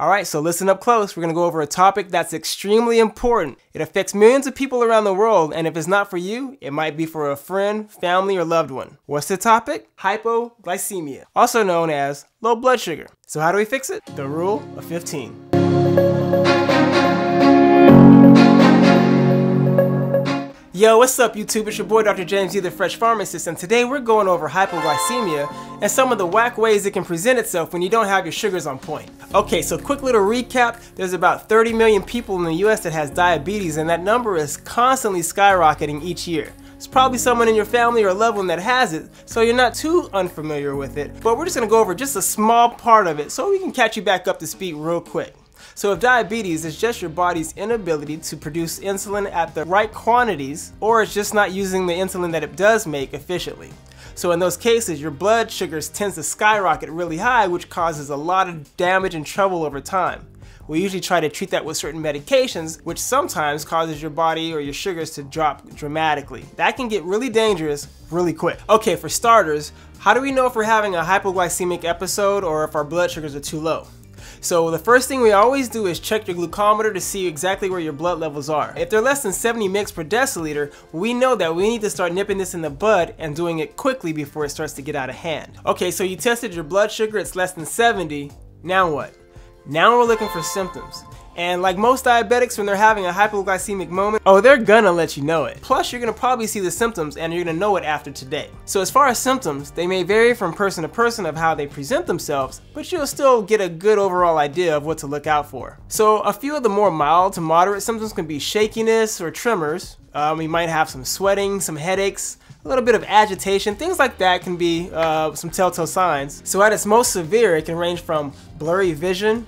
All right, so listen up close. We're gonna go over a topic that's extremely important. It affects millions of people around the world, and if it's not for you, it might be for a friend, family, or loved one. What's the topic? Hypoglycemia, also known as low blood sugar. So how do we fix it? The Rule of 15. Yo, what's up YouTube? It's your boy Dr. James E, The Fresh Pharmacist, and today we're going over hypoglycemia and some of the whack ways it can present itself when you don't have your sugars on point. Okay, so quick little recap. There's about 30 million people in the US that has diabetes, and that number is constantly skyrocketing each year. It's probably someone in your family or loved one that has it, so you're not too unfamiliar with it, but we're just gonna go over just a small part of it so we can catch you back up to speed real quick. So if diabetes is just your body's inability to produce insulin at the right quantities, or it's just not using the insulin that it does make efficiently. So in those cases, your blood sugars tends to skyrocket really high, which causes a lot of damage and trouble over time. We usually try to treat that with certain medications, which sometimes causes your body or your sugars to drop dramatically. That can get really dangerous really quick. Okay, for starters, how do we know if we're having a hypoglycemic episode or if our blood sugars are too low? So the first thing we always do is check your glucometer to see exactly where your blood levels are. If they're less than 70 mg per deciliter, we know that we need to start nipping this in the bud and doing it quickly before it starts to get out of hand. Okay, so you tested your blood sugar, it's less than 70, now what? Now we're looking for symptoms. And like most diabetics, when they're having a hypoglycemic moment, oh, they're gonna let you know it. Plus, you're gonna probably see the symptoms and you're gonna know it after today. So as far as symptoms, they may vary from person to person of how they present themselves, but you'll still get a good overall idea of what to look out for. So a few of the more mild to moderate symptoms can be shakiness or tremors. We might have some sweating, some headaches, a little bit of agitation, things like that can be some telltale signs. So at its most severe, it can range from blurry vision,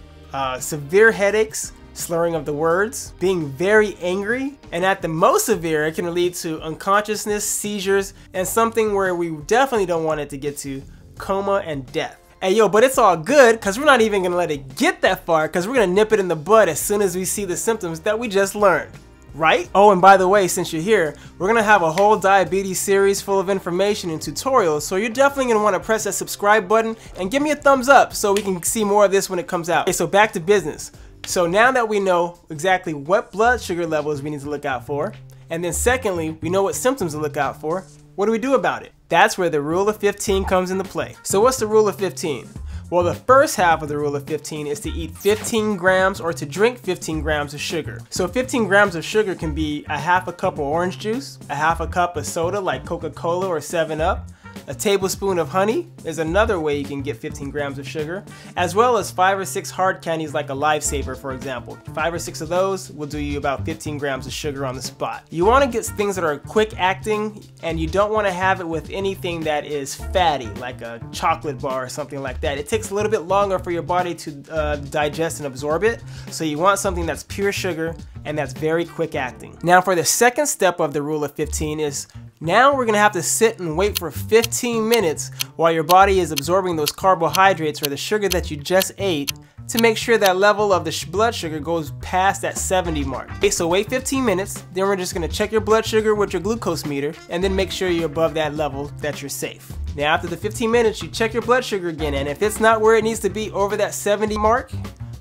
severe headaches, slurring of the words, being very angry, and at the most severe, it can lead to unconsciousness, seizures, and something where we definitely don't want it to get to, coma and death. Hey yo, but it's all good because we're not even gonna let it get that far because we're gonna nip it in the bud as soon as we see the symptoms that we just learned. Right? Oh, and by the way, since you're here, we're gonna have a whole diabetes series full of information and tutorials, so you're definitely gonna wanna press that subscribe button and give me a thumbs up so we can see more of this when it comes out. Okay, so back to business. So now that we know exactly what blood sugar levels we need to look out for, and then secondly, we know what symptoms to look out for, what do we do about it? That's where the Rule of 15 comes into play. So what's the Rule of 15? Well, the first half of the Rule of 15 is to eat 15 grams or to drink 15 grams of sugar. So 15 grams of sugar can be a half a cup of orange juice, a half a cup of soda like Coca-Cola or 7-Up, a tablespoon of honey is another way you can get 15 grams of sugar, as well as 5 or 6 hard candies like a Lifesaver, for example. 5 or 6 of those will do you about 15 grams of sugar on the spot. You wanna get things that are quick acting, and you don't wanna have it with anything that is fatty, like a chocolate bar or something like that. It takes a little bit longer for your body to digest and absorb it, so you want something that's pure sugar and that's very quick acting. Now for the second step of the Rule of 15 is, now we're gonna have to sit and wait for 15 minutes while your body is absorbing those carbohydrates or the sugar that you just ate to make sure that level of the blood sugar goes past that 70 mark. Okay, so wait 15 minutes, then we're just gonna check your blood sugar with your glucose meter and then make sure you're above that level, that you're safe. Now after the 15 minutes, you check your blood sugar again, and if it's not where it needs to be over that 70 mark,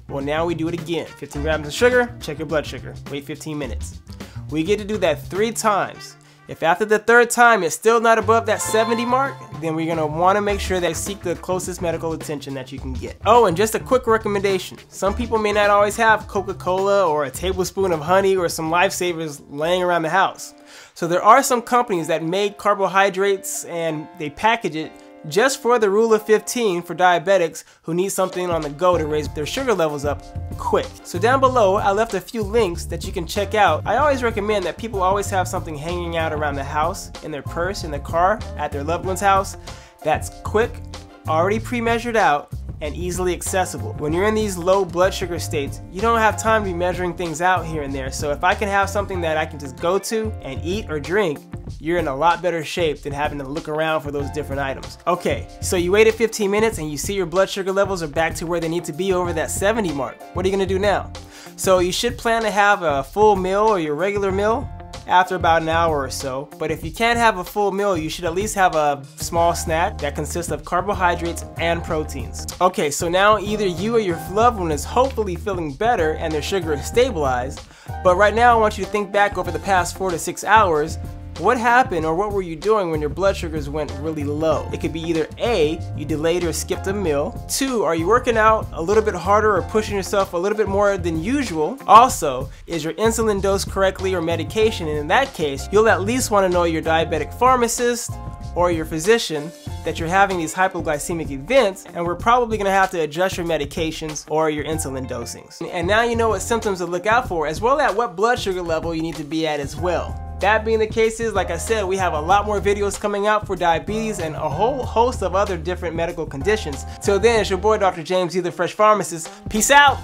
well now we do it again. 15 grams of sugar, check your blood sugar, wait 15 minutes. We get to do that 3 times. If after the 3rd time it's still not above that 70 mark, then we're gonna wanna make sure that you seek the closest medical attention that you can get. Oh, and just a quick recommendation. Some people may not always have Coca-Cola or a tablespoon of honey or some Lifesavers laying around the house. So there are some companies that make carbohydrates and they package it just for the Rule of 15 for diabetics who need something on the go to raise their sugar levels up quick. So down below, I left a few links that you can check out. I always recommend that people always have something hanging out around the house, in their purse, in the car, at their loved one's house, that's quick, already pre-measured out, and easily accessible. When you're in these low blood sugar states, you don't have time to be measuring things out here and there. So if I can have something that I can just go to and eat or drink, you're in a lot better shape than having to look around for those different items. Okay, so you waited 15 minutes and you see your blood sugar levels are back to where they need to be over that 70 mark. What are you gonna do now? So you should plan to have a full meal or your regular meal after about an hour or so. But if you can't have a full meal, you should at least have a small snack that consists of carbohydrates and proteins. Okay, so now either you or your loved one is hopefully feeling better and their sugar is stabilized, but right now I want you to think back over the past 4 to 6 hours. What happened or what were you doing when your blood sugars went really low? It could be either A, you delayed or skipped a meal. 2, are you working out a little bit harder or pushing yourself a little bit more than usual? Also, is your insulin dosed correctly or medication? And in that case, you'll at least want to know your diabetic pharmacist or your physician that you're having these hypoglycemic events, and we're probably gonna have to adjust your medications or your insulin dosings. And now you know what symptoms to look out for, as well as what blood sugar level you need to be at as well. That being the case is, like I said, we have a lot more videos coming out for diabetes and a whole host of other different medical conditions. Till then, it's your boy Dr. James E, The Fresh Pharmacist. Peace out!